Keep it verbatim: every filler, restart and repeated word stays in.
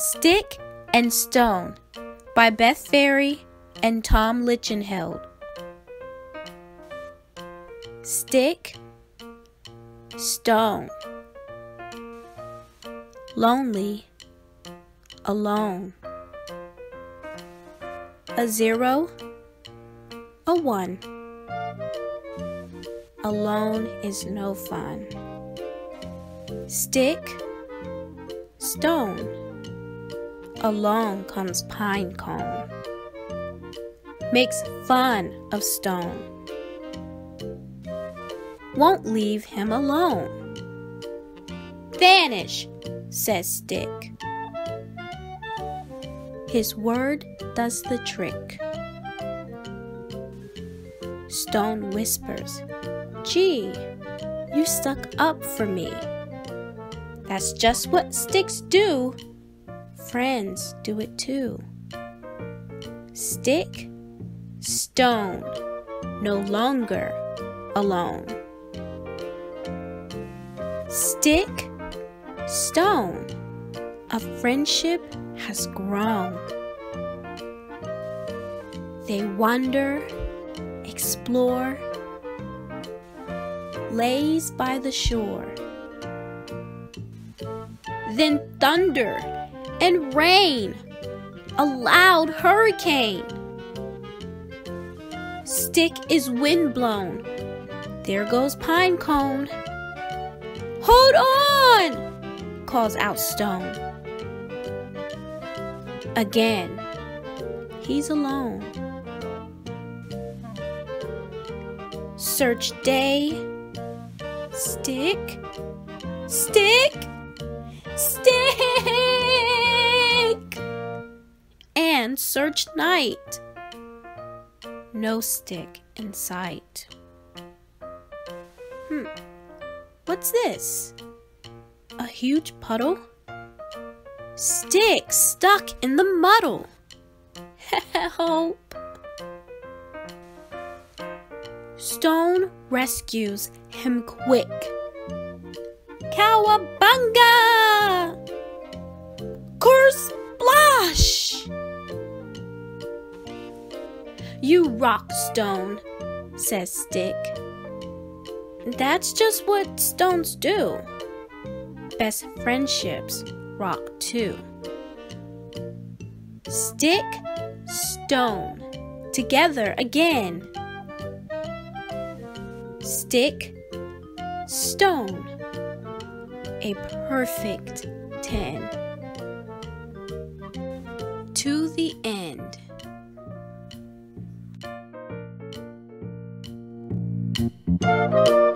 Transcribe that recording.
Stick and Stone by Beth Ferry and Tom Lichtenheld. Stick, stone, lonely, alone, a zero, a one, alone is no fun. Stick, stone, along comes pine cone, makes fun of stone, won't leave him alone. Vanish, says Stick. His word does the trick. Stone whispers, "Gee, you stuck up for me." That's just what sticks do. Friends do it too. Stick, stone, no longer alone. Stick, stone, a friendship has grown. They wander, explore, lays by the shore. Then thunder and rain, a loud hurricane. Stick is windblown. There goes pine cone. "Hold on!" calls out Stone. Again, he's alone. Search day. Stick, stick, stick! And search night. No stick in sight. Hmm. What's this? A huge puddle? Stick stuck in the muddle. Help! Stone rescues him quick. Cowabunga! Kersplash! "You rock, Stone," says Stick. That's just what stones do. Best friendships rock too. Stick, stone, together again. Stick, stone, a perfect ten. To the end. Thank you.